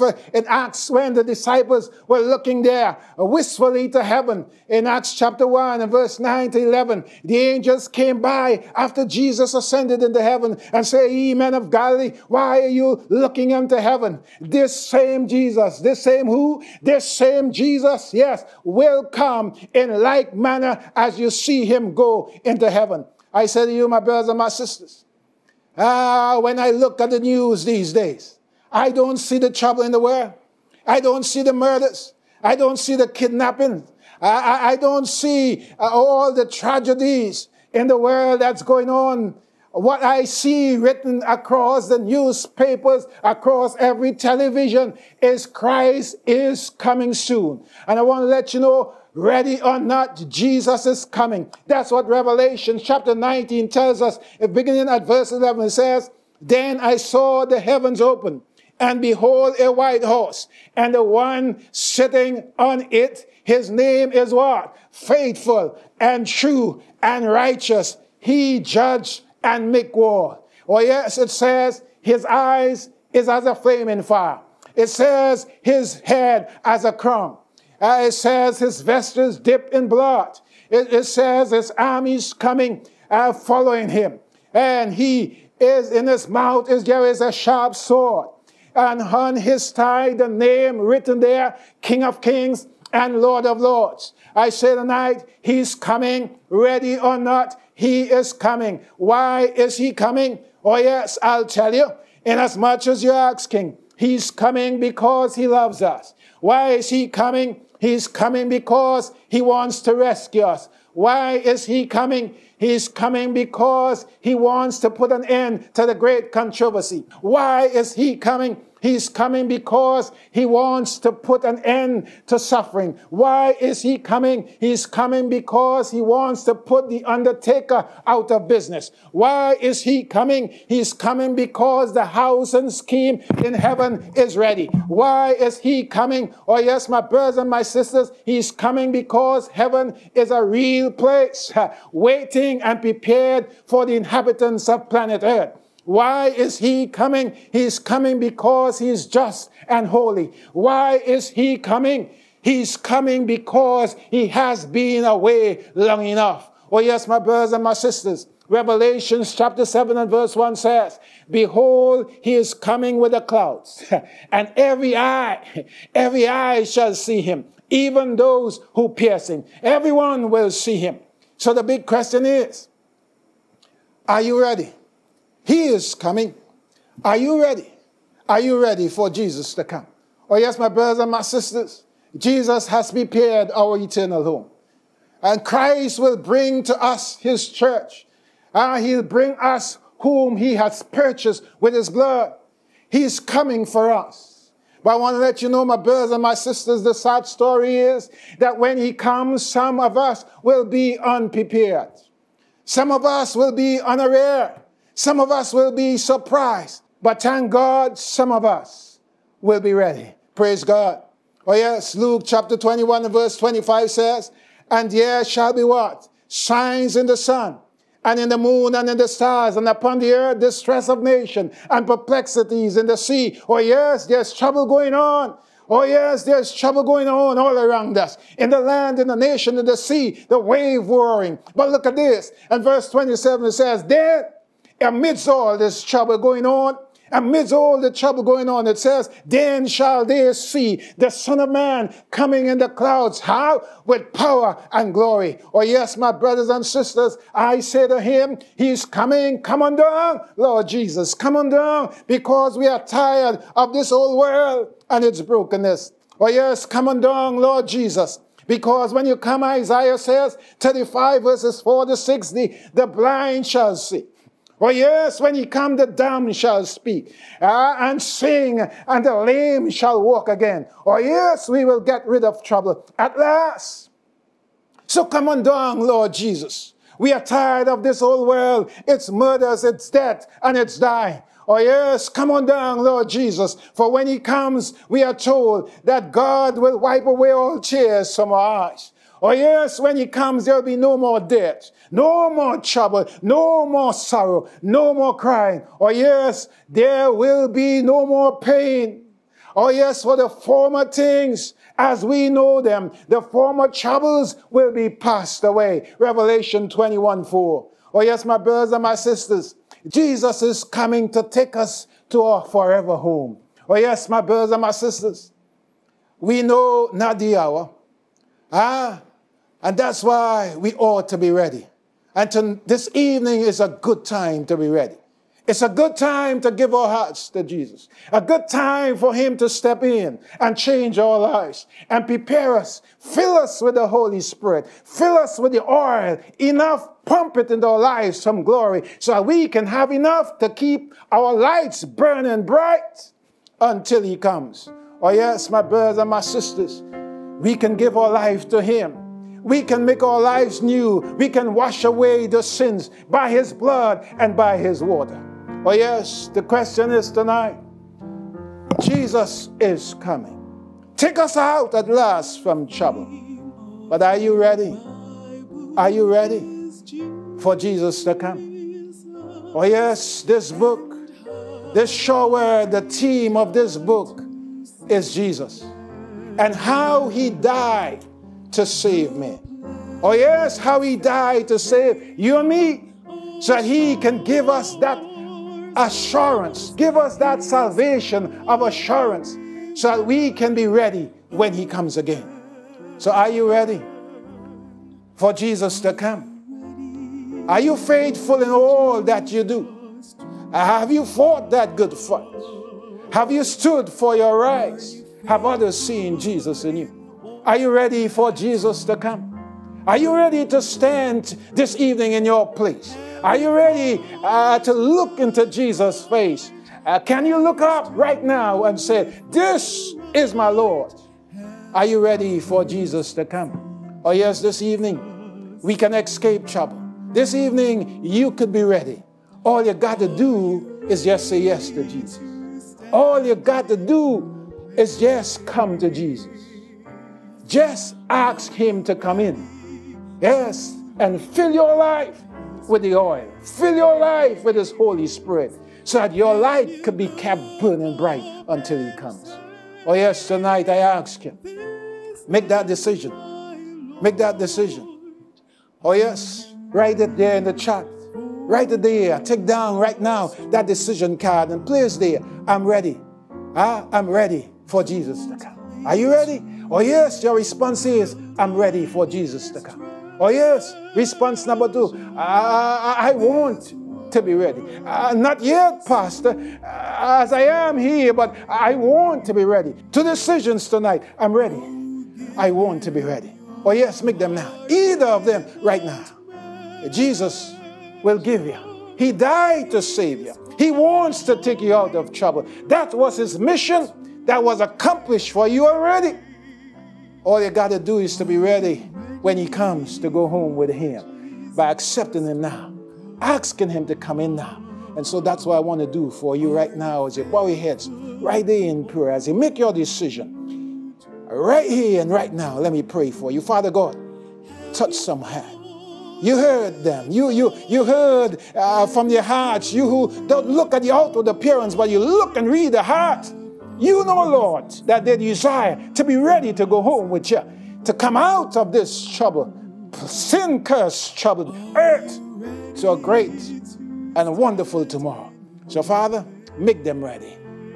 Acts, when the disciples were looking there wistfully to heaven, in Acts chapter 1 and verse 9 to 11, the angels came by after Jesus ascended into heaven and said, ye men of Galilee, why are you looking unto heaven? This same Jesus, this same who? This same Jesus, yes, will come in like manner as you see him go into heaven. I say to you, my brothers and my sisters, when I look at the news these days, I don't see the trouble in the world. I don't see the murders. I don't see the kidnapping. I don't see all the tragedies in the world that's going on. What I see written across the newspapers, across every television, is Christ is coming soon. And I want to let you know, ready or not, Jesus is coming. That's what Revelation chapter 19 tells us, beginning at verse 11. It says, then I saw the heavens open, and behold, a white horse, and the one sitting on it, his name is what? Faithful and true and righteous. He judged and make war. Oh yes, it says his eyes is as a flaming fire. It says his head as a crown. It says his vestures dipped in blood. It says his armies coming, following him. And he is in his mouth, there is a sharp sword. And on his thigh, the name written there, King of Kings and Lord of Lords. I say tonight, he's coming, ready or not, he is coming. Why is he coming? Oh yes, I'll tell you. Inasmuch as you're asking, he's coming because he loves us. Why is he coming? He's coming because he wants to rescue us. Why is he coming? He's coming because he wants to put an end to the great controversy. Why is he coming? He's coming because he wants to put an end to suffering. Why is he coming? He's coming because he wants to put the undertaker out of business. Why is he coming? He's coming because the house and scheme in heaven is ready. Why is he coming? Oh yes, my brothers and my sisters, he's coming because heaven is a real place, waiting and prepared for the inhabitants of planet Earth. Why is he coming? He's coming because he's just and holy. Why is he coming? He's coming because he has been away long enough. Oh yes, my brothers and my sisters, Revelation chapter 7 and verse 1 says, behold, he is coming with the clouds, and every eye shall see him, even those who pierce him. Everyone will see him. So the big question is, are you ready? He is coming. Are you ready? Are you ready for Jesus to come? Oh yes, my brothers and my sisters, Jesus has prepared our eternal home. And Christ will bring to us his church. He'll bring us whom he has purchased with his blood. He's coming for us. But I want to let you know, my brothers and my sisters, the sad story is that when he comes, some of us will be unprepared. Some of us will be unaware. Some of us will be surprised, but thank God, some of us will be ready. Praise God. Oh yes, Luke chapter 21 and verse 25 says, and there shall be what? Signs in the sun, and in the moon, and in the stars, and upon the earth, distress of nation, and perplexities in the sea. Oh yes, there's trouble going on. Oh yes, there's trouble going on all around us. In the land, in the nation, in the sea, the wave roaring. But look at this. And verse 27, it says, then, amidst all this trouble going on, amidst all the trouble going on, it says, then shall they see the Son of Man coming in the clouds. How? With power and glory. Oh yes, my brothers and sisters, I say to him, he's coming. Come on down, Lord Jesus. Come on down, because we are tired of this old world and its brokenness. Oh yes, come on down, Lord Jesus. Because when you come, Isaiah says, 35 verses 4 to 6, the blind shall see. Oh yes, when he come, the dumb shall speak and sing, and the lame shall walk again. Oh yes, we will get rid of trouble at last. So come on down, Lord Jesus. We are tired of this old world. It's murders, it's death, and it's dying. Oh yes, come on down, Lord Jesus. For when he comes, we are told that God will wipe away all tears from our eyes. Oh yes, when he comes, there will be no more death, no more trouble, no more sorrow, no more crying. Oh yes, there will be no more pain. Oh yes, for the former things, as we know them, the former troubles will be passed away. Revelation 21:4. Oh yes, my brothers and my sisters, Jesus is coming to take us to our forever home. Oh yes, my brothers and my sisters, we know not the hour. And that's why we ought to be ready. And this evening is a good time to be ready. It's a good time to give our hearts to Jesus. A good time for him to step in and change our lives and prepare us, fill us with the Holy Spirit, fill us with the oil, enough, pump it into our lives from glory so that we can have enough to keep our lights burning bright until he comes. Oh yes, my brothers and my sisters, we can give our life to him. We can make our lives new. We can wash away the sins by his blood and by his water. Oh yes, the question is tonight, Jesus is coming. Take us out at last from trouble. But are you ready? Are you ready for Jesus to come? Oh yes, this book, this sure word, the theme of this book is Jesus and how he died to save me. Oh yes, how he died to save you and me, so that he can give us that assurance, give us that salvation of assurance, so that we can be ready when he comes again. So are you ready for Jesus to come? Are you faithful in all that you do? Have you fought that good fight? Have you stood for your rights? Have others seen Jesus in you? Are you ready for Jesus to come? Are you ready to stand this evening in your place? Are you ready to look into Jesus' face? Can you look up right now and say, "This is my Lord"? Are you ready for Jesus to come? Oh yes, this evening we can escape trouble. This evening you could be ready. All you got to do is just say yes to Jesus. All you got to do is just come to Jesus. Just ask him to come in. Yes, and fill your life with the oil. Fill your life with his Holy Spirit so that your light could be kept burning bright until he comes. Oh yes, tonight I ask him, make that decision. Make that decision. Oh yes, write it there in the chat. Write it there. Take down right now that decision card and place there, "I'm ready. I'm ready for Jesus to come." Are you ready? Oh yes, your response is, "I'm ready for Jesus to come." Oh yes, response number two, I want to be ready. Not yet, Pastor, as I am here, but I want to be ready." Two decisions tonight: "I'm ready," "I want to be ready." Oh yes, make them now. Either of them right now. Jesus will give you. He died to save you. He wants to take you out of trouble. That was his mission. That was accomplished for you already. All you got to do is to be ready when he comes to go home with him by accepting him now, asking him to come in now. And so that's what I want to do for you right now as you bow your heads right there in prayer. As you make your decision right here and right now, let me pray for you. Father God, touch some heart. You heard them. You heard from their hearts. You who don't look at the outward appearance, but you look and read the heart. You know, Lord, that they desire to be ready to go home with you, to come out of this trouble, sin-cursed, troubled earth to a great and wonderful tomorrow. So, Father, make them ready.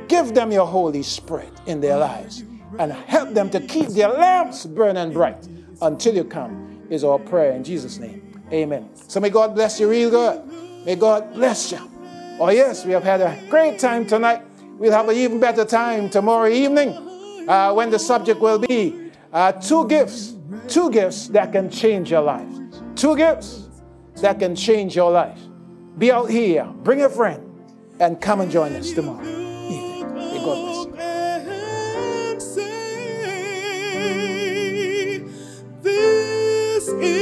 Give them your Holy Spirit in their lives and help them to keep their lamps burning bright until you come, is our prayer in Jesus' name. Amen. So may God bless you real good. May God bless you. Oh, yes, we have had a great time tonight. We'll have an even better time tomorrow evening when the subject will be two gifts that can change your life. Two gifts that can change your life. Be out here, bring a friend, and come and join us tomorrow evening. May God bless you.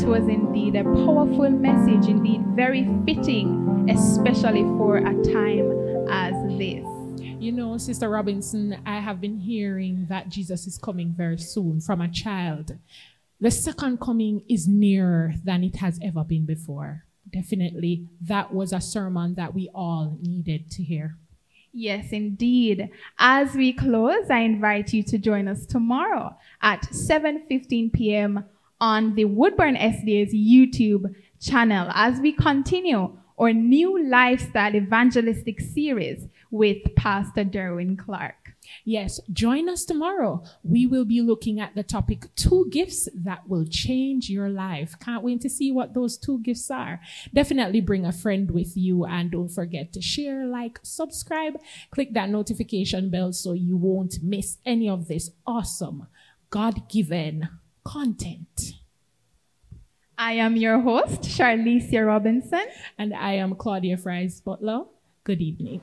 That was indeed a powerful message, indeed very fitting, especially for a time as this. You know, Sister Robinson, I have been hearing that Jesus is coming very soon from a child. The second coming is nearer than it has ever been before. Definitely, that was a sermon that we all needed to hear. Yes, indeed. As we close, I invite you to join us tomorrow at 7:15 p.m. on the Woodbourne SDA's YouTube channel as we continue our new lifestyle evangelistic series with Pastor Durwin Clarke. Yes, join us tomorrow. We will be looking at the topic, 2 gifts that will change your life. Can't wait to see what those 2 gifts are. Definitely bring a friend with you, and don't forget to share, like, subscribe, click that notification bell so you won't miss any of this awesome God-given content. I am your host, Charlicia Robinson. And I am Claudia Fries Butler. Good evening.